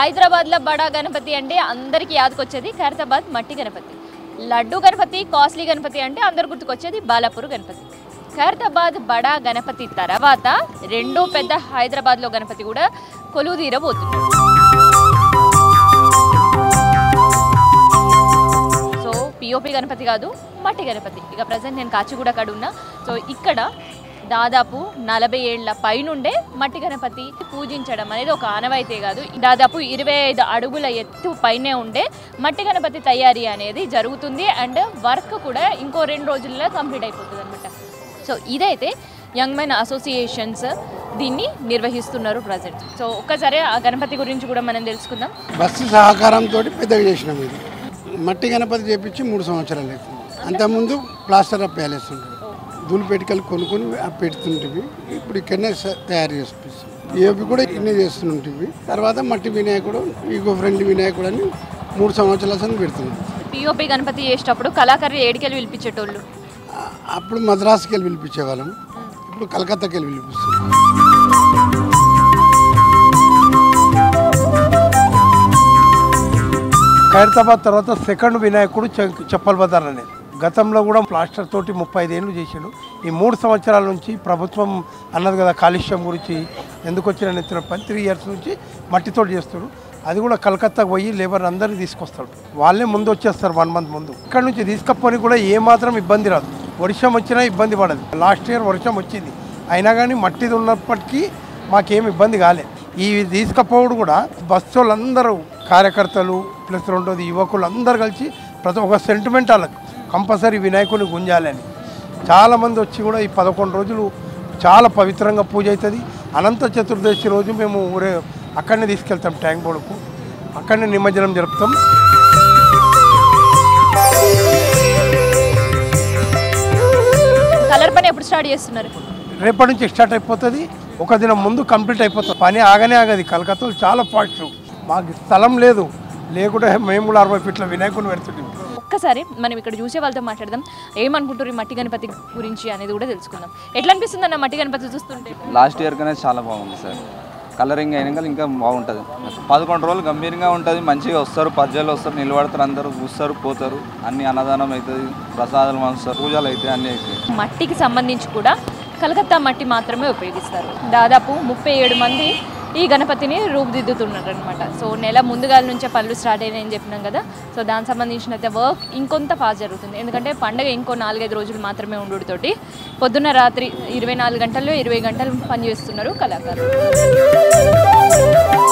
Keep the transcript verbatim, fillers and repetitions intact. హైదరాబాద్ బడా గణపతి అంటే అందరికీ యాదకొచ్చేది ఖైరతాబాద్ మట్టి గణపతి, లడ్డు గణపతి కాస్ట్లీ గణపతి అంటే అందరు గుర్తుకొచ్చేది బాలాపూర్ గణపతి. ఖైరతాబాద్ బడా గణపతి తర్వాత రెండో పెద్ద హైదరాబాద్లో గణపతి కూడా కొలువుదీరబోతుంది. సో పిఓపి గణపతి కాదు మట్టి గణపతి. ఇక ప్రజెంట్ నేను కాచిగూడ కాడ ఉన్నా. సో ఇక్కడ దాదాపు నలభై ఏళ్ల పైనుండే మట్టి గణపతి పూజించడం అనేది ఒక ఆనవాయితే కాదు. దాదాపు ఇరవై ఐదు అడుగుల ఎత్తు పైనే ఉండే మట్టి గణపతి తయారీ అనేది జరుగుతుంది. అండ్ వర్క్ కూడా ఇంకో రెండు రోజుల్లో కంప్లీట్ అయిపోతుంది అనమాట. సో ఇదైతే యంగ్ మెన్ అసోసియేషన్స్ దీన్ని నిర్వహిస్తున్నారు ప్రజెంట్. సో ఒక్కసారి ఆ గణపతి గురించి కూడా మనం తెలుసుకుందాం. బస్సు సహకారంతో పెద్దగా చేసినాం. ఇది మట్టి గణపతి చేపించి మూడు సంవత్సరాలు అవుతుంది. అంతకుముందు ప్లాస్టర్ ఆఫ్ ప్యాలెస్ ఉంటుంది. దులిపెట్టికలు కొనుక్కొని పెడుతుంటివి. ఇప్పుడు ఇక్కడనే తయారు చేసిపిస్తుంది. ఏవి కూడా ఇక్కడనే చేస్తుంటివి. తర్వాత మట్టి వినాయకుడు, ఈకో ఫ్రెండ్లీ వినాయకుడు అని మూడు సంవత్సరాలు పెడుతున్నాం. పిఓపి గణపతి చేసేటప్పుడు కళాకారు ఏడికెళ్ళి పిలిపించేటోళ్ళు? అప్పుడు మద్రాసుకి వెళ్ళి పిలిపించేవాళ్ళం. ఇప్పుడు కలకత్తాకి వెళ్ళి పిలిపిస్తున్నాం. ఖైరతాబాద్ తర్వాత సెకండ్ వినాయకుడు చెప్పల్ బజార్ అనేది. గతంలో కూడా ప్లాస్టర్ తోటి ముప్పై ఐదేళ్ళు చేసాడు. ఈ మూడు సంవత్సరాల నుంచి ప్రభుత్వం అన్నది కదా కాలుష్యం గురించి ఎందుకు వచ్చిన ఇతర పని త్రీ ఇయర్స్ నుంచి మట్టితో చేస్తాడు. అది కూడా కలకత్తాకు పోయి లేబర్ అందరినీ తీసుకొస్తాడు. వాళ్ళే ముందు వచ్చేస్తారు వన్ మంత్ ముందు. ఇక్కడ నుంచి తీసుకపోని కూడా ఏమాత్రం ఇబ్బంది రాదు. వర్షం వచ్చినా ఇబ్బంది పడదు. లాస్ట్ ఇయర్ వర్షం వచ్చింది అయినా కానీ మట్టిది ఉన్నప్పటికీ మాకేమి ఇబ్బంది కాలేదు. ఇవి తీసుకపోవడం కూడా బస్సులు అందరూ కార్యకర్తలు ప్లస్ రెండోది యువకులు అందరు కలిసి ప్రతి ఒక్క సెంటిమెంట్ వాళ్ళకు కంపల్సరీ వినాయకుడిని గుంజాలని చాలామంది వచ్చి కూడా ఈ పదకొండు రోజులు చాలా పవిత్రంగా పూజ అవుతుంది. అనంత చతుర్దశి రోజు మేము ఊరే అక్కడనే తీసుకెళ్తాం ట్యాంక్ బోర్డుకు. అక్కడనే నిమజ్జనం జరుపుతాం. కలర్ పని ఎప్పుడు స్టార్ట్ చేస్తున్నారు? రేపటి నుంచి స్టార్ట్ అయిపోతుంది. ఒక దినం ముందు కంప్లీట్ అయిపోతుంది. పని ఆగనే ఆగదు. కలకత్తాలో చాలా ఫాస్ట్. మాకు స్థలం లేదు. లేకుంటే మేము కూడా అరవై ఫీట్ల వినాయకుడిని పెడుతుంటాం. ఒక్కసారి మనం ఇక్కడ చూసే వాళ్ళతో మాట్లాడదాం. ఏమనుకుంటారు మట్టి గణపతి గురించి అనేది కూడా తెలుసుకుందాం. ఎట్లా అనిపిస్తుంది అన్న మట్టి గణపతి చూస్తుంటే? లాస్ట్ ఇయర్ కన్నా చాలా బాగుంది సార్. కలరింగ్ అయినా ఇంకా బాగుంటుంది. పదకొండు రోజులు గంభీరంగా ఉంటుంది. మంచిగా వస్తారు, పద్యాలు వస్తారు, నిలబడతారు, అందరూ కూస్తారు, పోతారు, అన్ని అన్నదానం అవుతుంది, ప్రసాదాలు వస్తారు, పూజలు అవుతాయి, అన్నీ అవుతాయి. మట్టికి సంబంధించి కూడా కలకత్తా మట్టి మాత్రమే ఉపయోగిస్తారు. దాదాపు ముప్పై ఏడు మంది ఈ గణపతిని రూపుదిద్దుతున్నారు అనమాట. సో నెల ముందుగాల నుంచే పనులు స్టార్ట్ అయినాయని చెప్పినాం కదా. సో దానికి సంబంధించిన వర్క్ ఇంకొంత ఫాస్ట్ జరుగుతుంది. ఎందుకంటే పండగ ఇంకో నాలుగైదు రోజులు మాత్రమే ఉండుతోటి పొద్దున్న రాత్రి ఇరవై నాలుగు గంటల్లో ఇరవై గంటలు పనిచేస్తున్నారు కళాకారులు.